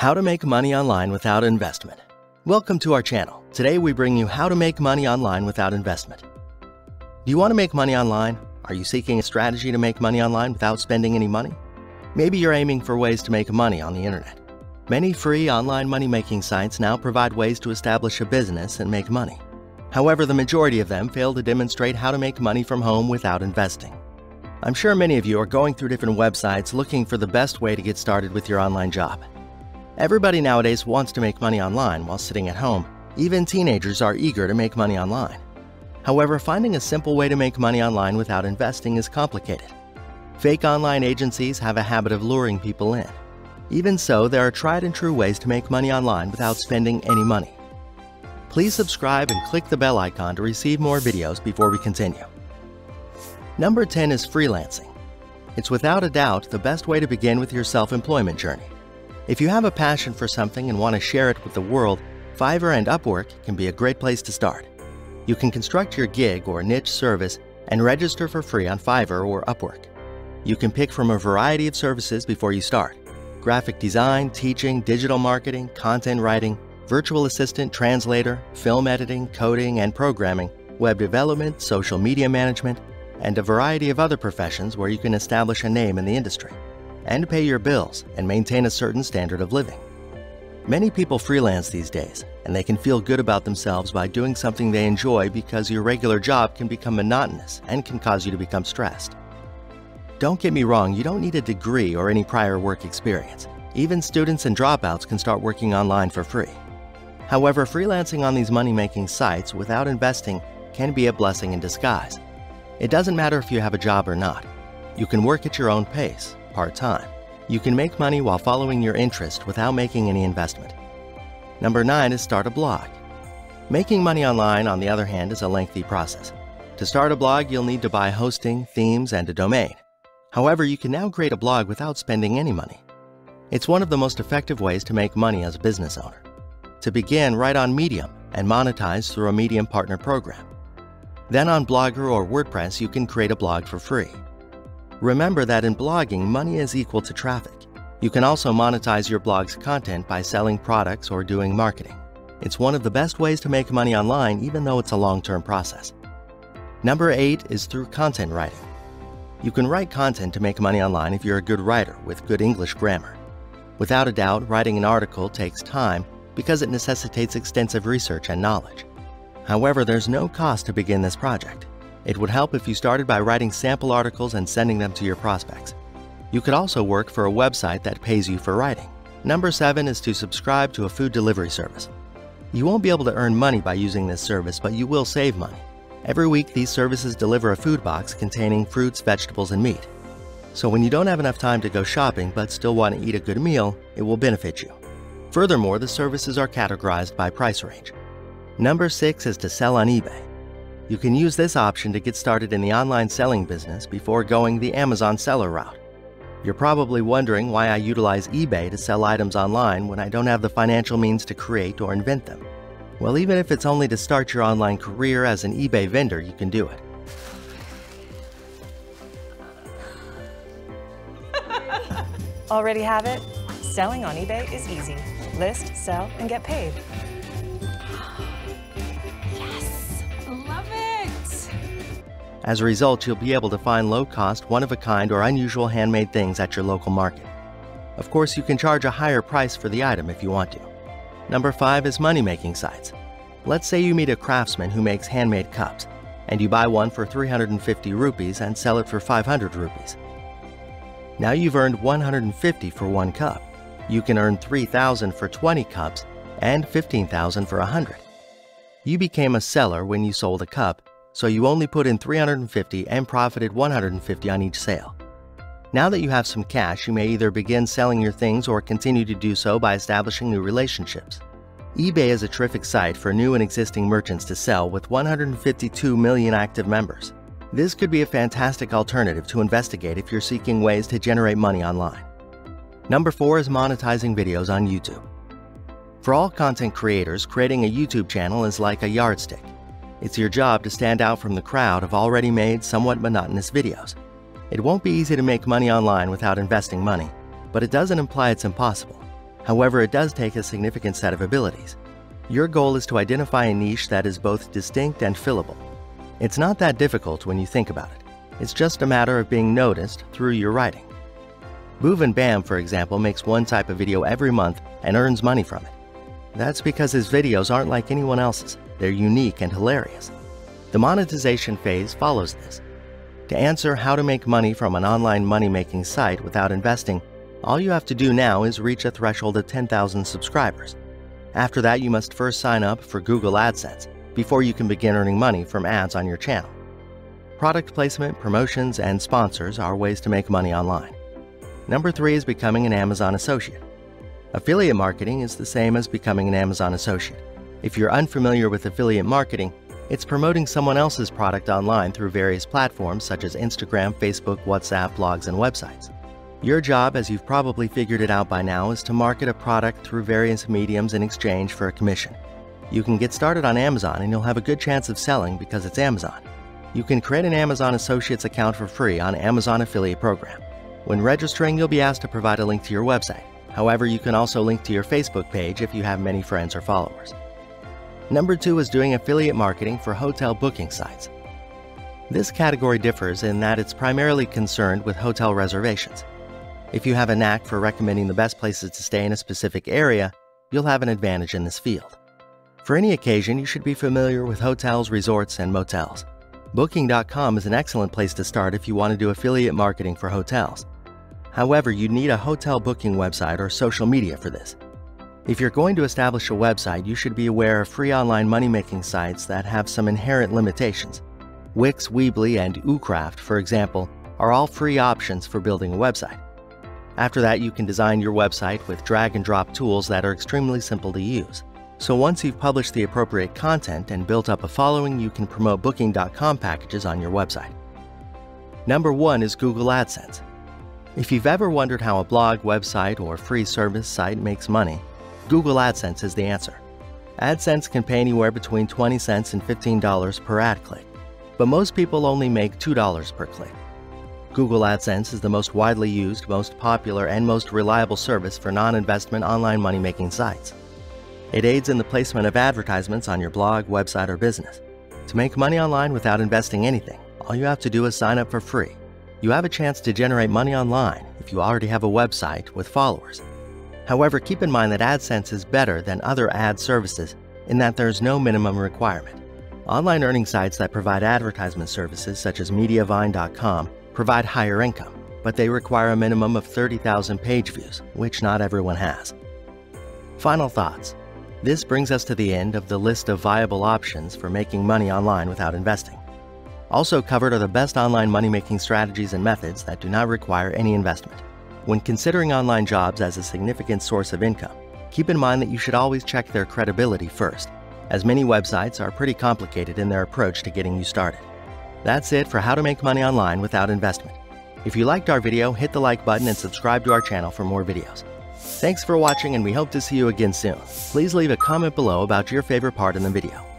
How to make money online without investment. Welcome to our channel. Today we bring you how to make money online without investment. Do you want to make money online? Are you seeking a strategy to make money online without spending any money? Maybe you're aiming for ways to make money on the internet. Many free online money-making sites now provide ways to establish a business and make money. However, the majority of them fail to demonstrate how to make money from home without investing. I'm sure many of you are going through different websites looking for the best way to get started with your online job. Everybody nowadays wants to make money online while sitting at home. Even teenagers are eager to make money online. However, finding a simple way to make money online without investing is complicated. Fake online agencies have a habit of luring people in. Even so, there are tried and true ways to make money online without spending any money. Please subscribe and click the bell icon to receive more videos before we continue. Number 10 is freelancing. It's without a doubt the best way to begin with your self-employment journey. If you have a passion for something and want to share it with the world, Fiverr and Upwork can be a great place to start. You can construct your gig or niche service and register for free on Fiverr or Upwork. You can pick from a variety of services before you start: graphic design, teaching, digital marketing, content writing, virtual assistant, translator, film editing, coding and programming, web development, social media management, and a variety of other professions where you can establish a name in the industry and pay your bills and maintain a certain standard of living. Many people freelance these days, and they can feel good about themselves by doing something they enjoy, because your regular job can become monotonous and can cause you to become stressed. Don't get me wrong, you don't need a degree or any prior work experience. Even students and dropouts can start working online for free. However, freelancing on these money-making sites without investing can be a blessing in disguise. It doesn't matter if you have a job or not. You can work at your own pace, part-time. You can make money while following your interest without making any investment. Number 9 is start a blog. Making money online, on the other hand, is a lengthy process. To start a blog, you'll need to buy hosting, themes, and a domain. However, you can now create a blog without spending any money. It's one of the most effective ways to make money as a business owner. To begin, write on Medium and monetize through a Medium partner program. Then on Blogger or WordPress, you can create a blog for free. Remember that in blogging, money is equal to traffic. You can also monetize your blog's content by selling products or doing marketing. It's one of the best ways to make money online, even though it's a long-term process. Number 8 is through content writing. You can write content to make money online if you're a good writer with good English grammar. Without a doubt, writing an article takes time because it necessitates extensive research and knowledge. However, there's no cost to begin this project. It would help if you started by writing sample articles and sending them to your prospects. You could also work for a website that pays you for writing. Number 7 is to subscribe to a food delivery service. You won't be able to earn money by using this service, but you will save money. Every week, these services deliver a food box containing fruits, vegetables, and meat. So when you don't have enough time to go shopping but still want to eat a good meal, it will benefit you. Furthermore, the services are categorized by price range. Number 6 is to sell on eBay. You can use this option to get started in the online selling business before going the Amazon seller route. You're probably wondering why I utilize eBay to sell items online when I don't have the financial means to create or invent them. Well, even if it's only to start your online career as an eBay vendor, you can do it. Already have it? Selling on eBay is easy. List, sell, and get paid. As a result, you'll be able to find low-cost, one-of-a-kind, or unusual handmade things at your local market. Of course, you can charge a higher price for the item if you want to. Number 5 is money-making sites. Let's say you meet a craftsman who makes handmade cups, and you buy one for 350 rupees and sell it for 500 rupees. Now you've earned 150 for one cup. You can earn 3,000 for 20 cups and 15,000 for 100. You became a seller when you sold a cup, so you only put in 350 and profited 150 on each sale. Now that you have some cash, you may either begin selling your things or continue to do so by establishing new relationships. eBay is a terrific site for new and existing merchants to sell, with 152 million active members. This could be a fantastic alternative to investigate if you're seeking ways to generate money online. Number 4 is monetizing videos on YouTube. For all content creators, creating a YouTube channel is like a yardstick. It's your job to stand out from the crowd of already made, somewhat monotonous videos. It won't be easy to make money online without investing money, but it doesn't imply it's impossible. However, it does take a significant set of abilities. Your goal is to identify a niche that is both distinct and fillable. It's not that difficult when you think about it. It's just a matter of being noticed through your writing. Booven Bam, for example, makes one type of video every month and earns money from it. That's because his videos aren't like anyone else's. They're unique and hilarious. The monetization phase follows this. To answer how to make money from an online money-making site without investing, all you have to do now is reach a threshold of 10,000 subscribers. After that, you must first sign up for Google AdSense before you can begin earning money from ads on your channel. Product placement, promotions, and sponsors are ways to make money online. Number 3 is becoming an Amazon associate. Affiliate marketing is the same as becoming an Amazon associate. If you're unfamiliar with affiliate marketing, it's promoting someone else's product online through various platforms such as Instagram, Facebook, WhatsApp, blogs, and websites. Your job, as you've probably figured it out by now, is to market a product through various mediums in exchange for a commission. You can get started on Amazon and you'll have a good chance of selling because it's Amazon. You can create an Amazon Associates account for free on Amazon Affiliate Program. When registering, you'll be asked to provide a link to your website. However, you can also link to your Facebook page if you have many friends or followers. Number 2 is doing affiliate marketing for hotel booking sites. This category differs in that it's primarily concerned with hotel reservations. If you have a knack for recommending the best places to stay in a specific area, you'll have an advantage in this field. For any occasion, you should be familiar with hotels, resorts, and motels. Booking.com is an excellent place to start if you want to do affiliate marketing for hotels. However, you need a hotel booking website or social media for this. If you're going to establish a website, you should be aware of free online money-making sites that have some inherent limitations. Wix, Weebly, and Ucraft, for example, are all free options for building a website. After that, you can design your website with drag-and-drop tools that are extremely simple to use. So once you've published the appropriate content and built up a following, you can promote Booking.com packages on your website. Number 1 is Google AdSense. If you've ever wondered how a blog, website, or free service site makes money, Google AdSense is the answer. AdSense can pay anywhere between 20 cents and $15 per ad click, but most people only make $2 per click. Google AdSense is the most widely used, most popular, and most reliable service for non-investment online money-making sites. It aids in the placement of advertisements on your blog, website, or business. To make money online without investing anything, all you have to do is sign up for free. You have a chance to generate money online if you already have a website with followers. However, keep in mind that AdSense is better than other ad services in that there is no minimum requirement. Online earning sites that provide advertisement services, such as Mediavine.com, provide higher income, but they require a minimum of 30,000 page views, which not everyone has. Final thoughts. This brings us to the end of the list of viable options for making money online without investing. Also covered are the best online money-making strategies and methods that do not require any investment. When considering online jobs as a significant source of income, keep in mind that you should always check their credibility first, as many websites are pretty complicated in their approach to getting you started. That's it for how to make money online without investment. If you liked our video, hit the like button and subscribe to our channel for more videos. Thanks for watching, and we hope to see you again soon. Please leave a comment below about your favorite part in the video.